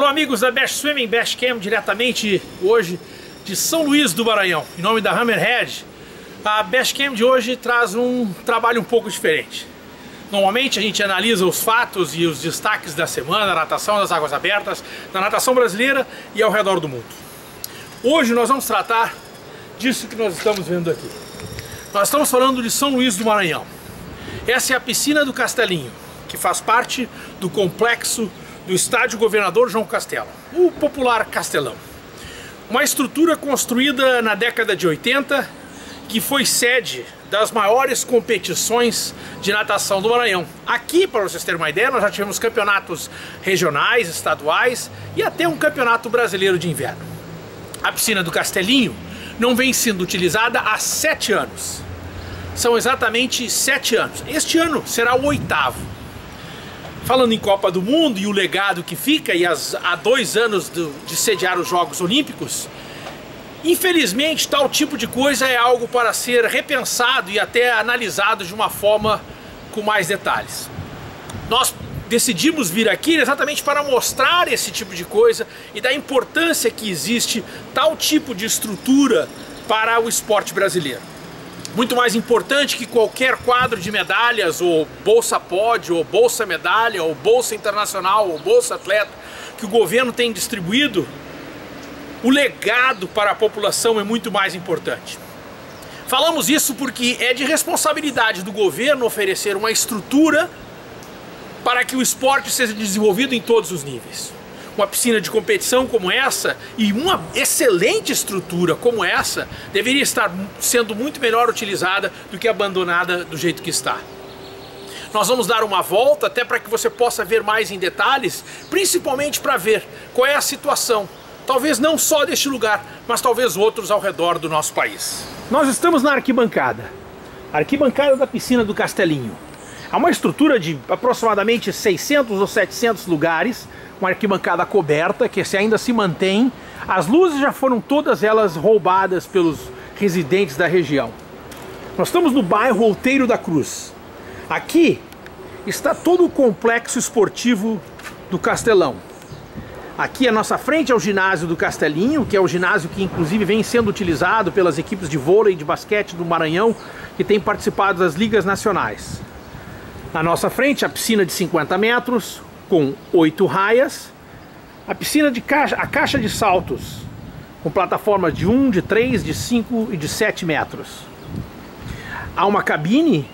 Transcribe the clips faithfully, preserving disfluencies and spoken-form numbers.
Alô amigos da Best Swimming, Best Cam, diretamente hoje de São Luís do Maranhão, em nome da Hammerhead. A Best Cam de hoje traz um trabalho um pouco diferente. Normalmente a gente analisa os fatos e os destaques da semana, da natação, das águas abertas, da natação brasileira e ao redor do mundo. Hoje nós vamos tratar disso que nós estamos vendo aqui. Nós estamos falando de São Luís do Maranhão. Essa é a piscina do Castelinho, que faz parte do complexo do estádio Governador João Castelo, o popular Castelão. Uma estrutura construída na década de oitenta, que foi sede das maiores competições de natação do Maranhão. Aqui, para vocês terem uma ideia, nós já tivemos campeonatos regionais, estaduais e até um campeonato brasileiro de inverno. A piscina do Castelinho não vem sendo utilizada há sete anos. São exatamente sete anos. Este ano será o oitavo. Falando em Copa do Mundo e o legado que fica, e as, há dois anos do, de sediar os Jogos Olímpicos, infelizmente, tal tipo de coisa é algo para ser repensado e até analisado de uma forma com mais detalhes. Nós decidimos vir aqui exatamente para mostrar esse tipo de coisa e da importância que existe tal tipo de estrutura para o esporte brasileiro. Muito mais importante que qualquer quadro de medalhas, ou bolsa pódio, ou bolsa medalha, ou bolsa internacional, ou bolsa atleta, que o governo tem distribuído, o legado para a população é muito mais importante. Falamos isso porque é de responsabilidade do governo oferecer uma estrutura para que o esporte seja desenvolvido em todos os níveis. Uma piscina de competição como essa e uma excelente estrutura como essa deveria estar sendo muito melhor utilizada do que abandonada do jeito que está. Nós vamos dar uma volta até para que você possa ver mais em detalhes, principalmente para ver qual é a situação. Talvez não só deste lugar, mas talvez outros ao redor do nosso país. Nós estamos na arquibancada. A arquibancada da piscina do Castelinho. Há uma estrutura de aproximadamente seiscentos ou setecentos lugares, uma arquibancada coberta, que se ainda se mantém. As luzes já foram todas elas roubadas pelos residentes da região. Nós estamos no bairro Outeiro da Cruz. Aqui está todo o complexo esportivo do Castelão. Aqui à nossa frente é o ginásio do Castelinho, que é o ginásio que inclusive vem sendo utilizado pelas equipes de vôlei e de basquete do Maranhão, que tem participado das ligas nacionais. À nossa frente a piscina de cinquenta metros, com oito raias. A piscina de caixa, a caixa de saltos, com plataformas de um, de três, de cinco e de sete metros. Há uma cabine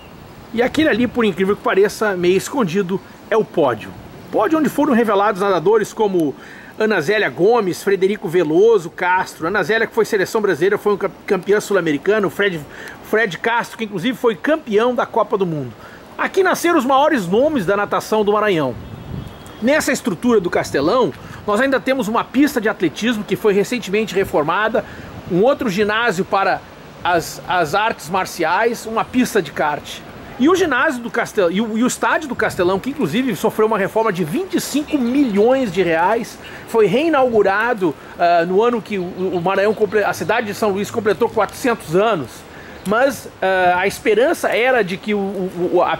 e aquele ali, por incrível que pareça, meio escondido, é o pódio. Pódio onde foram revelados nadadores como Ana Zélia Gomes, Frederico Veloso Castro. Ana Zélia, que foi seleção brasileira, foi um campeão sul-americano. Fred, Fred Castro, que inclusive foi campeão da Copa do Mundo. Aqui nasceram os maiores nomes da natação do Maranhão. Nessa estrutura do Castelão, nós ainda temos uma pista de atletismo que foi recentemente reformada, um outro ginásio para as, as artes marciais, uma pista de kart. E o ginásio do Castelão, e o, e o estádio do Castelão, que inclusive sofreu uma reforma de vinte e cinco milhões de reais, foi reinaugurado uh, no ano que o, o Maranhão, a cidade de São Luís completou quatrocentos anos, mas uh, a esperança era de que o, o, a,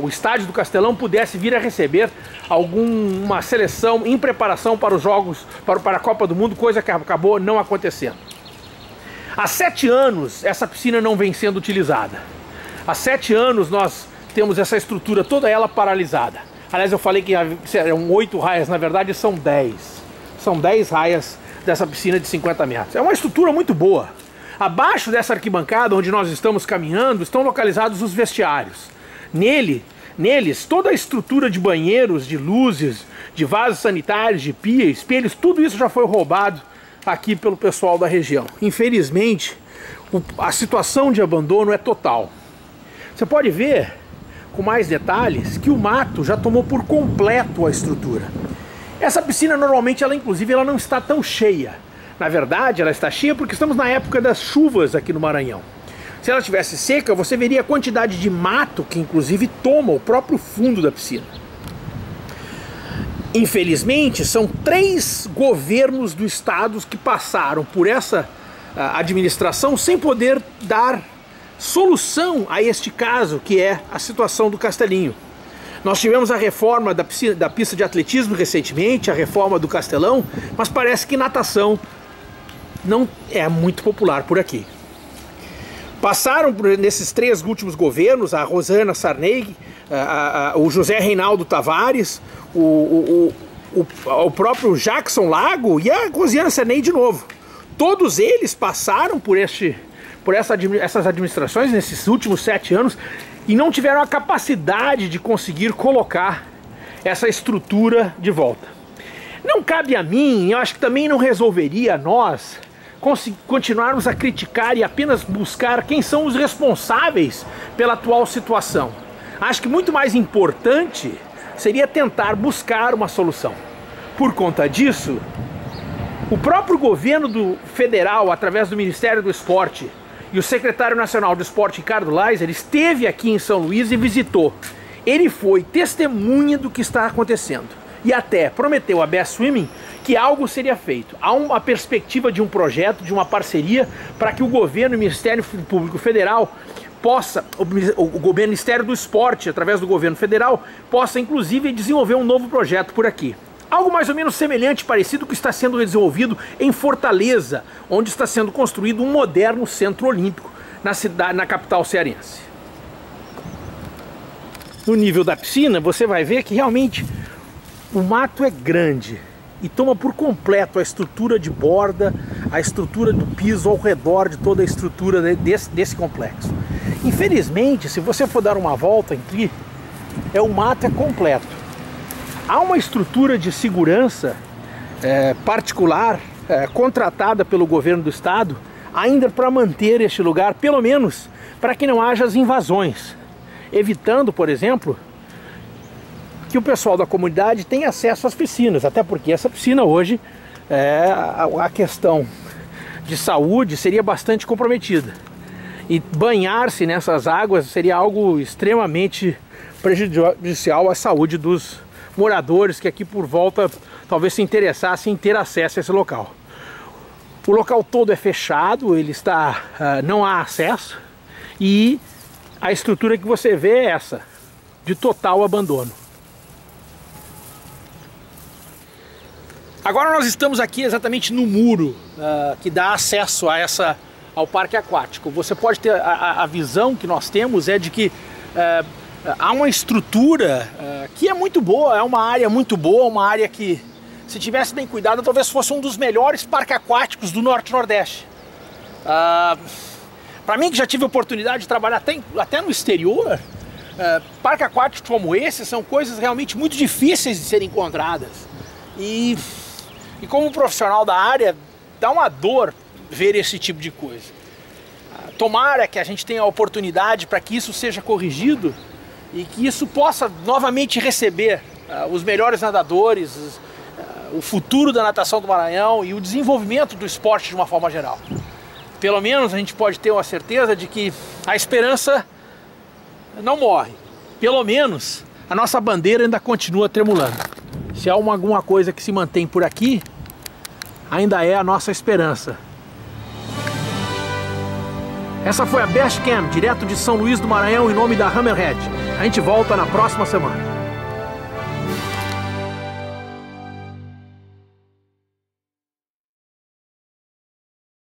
o estádio do Castelão pudesse vir a receber alguma seleção em preparação para os jogos, para, para a Copa do Mundo, coisa que acabou não acontecendo. Há sete anos essa piscina não vem sendo utilizada. Há sete anos nós temos essa estrutura toda ela paralisada. Aliás, eu falei que eram oito raias, na verdade são dez. São dez raias dessa piscina de cinquenta metros. É uma estrutura muito boa. Abaixo dessa arquibancada onde nós estamos caminhando estão localizados os vestiários. Nele, neles, toda a estrutura de banheiros, de luzes, de vasos sanitários, de pia, espelhos, tudo isso já foi roubado aqui pelo pessoal da região. Infelizmente, a situação de abandono é total. Você pode ver, com mais detalhes, que o mato já tomou por completo a estrutura. Essa piscina, normalmente, ela inclusive ela não está tão cheia. Na verdade, ela está cheia porque estamos na época das chuvas aqui no Maranhão. Se ela estivesse seca, você veria a quantidade de mato que, inclusive, toma o próprio fundo da piscina. Infelizmente, são três governos do estado que passaram por essa administração sem poder dar solução a este caso, que é a situação do Castelinho. Nós tivemos a reforma da, piscina, da pista de atletismo recentemente, a reforma do Castelão, mas parece que natação não é muito popular por aqui. Passaram por, nesses três últimos governos, a Roseana Sarney, a, a, o José Reinaldo Tavares, o, o, o, o próprio Jackson Lago e a Roseana Sarney de novo. Todos eles passaram por, este, por essa, essas administrações nesses últimos sete anos e não tiveram a capacidade de conseguir colocar essa estrutura de volta. Não cabe a mim, eu acho que também não resolveria a nós continuarmos a criticar e apenas buscar quem são os responsáveis pela atual situação. Acho que muito mais importante seria tentar buscar uma solução. Por conta disso, o próprio governo do federal, através do Ministério do Esporte e o secretário nacional do esporte, Ricardo Leiser, esteve aqui em São Luís e visitou. Ele foi testemunha do que está acontecendo e até prometeu a Best Swimming que algo seria feito. Há uma perspectiva de um projeto, de uma parceria, para que o governo e o Ministério Público Federal possa, o, o Ministério do Esporte, através do governo federal, possa inclusive desenvolver um novo projeto por aqui. Algo mais ou menos semelhante, parecido, que está sendo desenvolvido em Fortaleza, onde está sendo construído um moderno centro olímpico na, cidade, na capital cearense. No nível da piscina, você vai ver que realmente o mato é grande e toma por completo a estrutura de borda, a estrutura do piso ao redor de toda a estrutura desse, desse complexo. Infelizmente, se você for dar uma volta aqui, é, o mato é completo. Há uma estrutura de segurança é, particular é, contratada pelo governo do estado ainda para manter este lugar, pelo menos para que não haja as invasões, evitando, por exemplo, que o pessoal da comunidade tenha acesso às piscinas, até porque essa piscina hoje, é, a, a questão de saúde seria bastante comprometida e banhar-se nessas águas seria algo extremamente prejudicial à saúde dos moradores que aqui por volta talvez se interessassem em ter acesso a esse local. O local todo é fechado, ele está, uh, não há acesso, e a estrutura que você vê é essa, de total abandono. Agora nós estamos aqui exatamente no muro uh, que dá acesso a essa, ao parque aquático. Você pode ter, a, a visão que nós temos é de que uh, há uma estrutura uh, que é muito boa, é uma área muito boa, uma área que, se tivesse bem cuidado, talvez fosse um dos melhores parques aquáticos do Norte e Nordeste. Uh, Para mim, que já tive a oportunidade de trabalhar até, até no exterior, uh, parques aquáticos como esse são coisas realmente muito difíceis de serem encontradas. E, e como profissional da área, dá uma dor ver esse tipo de coisa. Uh, tomara que a gente tenha a oportunidade para que isso seja corrigido, e que isso possa novamente receber uh, os melhores nadadores, uh, o futuro da natação do Maranhão e o desenvolvimento do esporte de uma forma geral. Pelo menos a gente pode ter uma certeza de que a esperança não morre. Pelo menos a nossa bandeira ainda continua tremulando. Se há uma, alguma coisa que se mantém por aqui, ainda é a nossa esperança. Essa foi a Best Cam, direto de São Luís do Maranhão, em nome da Hammerhead. A gente volta na próxima semana.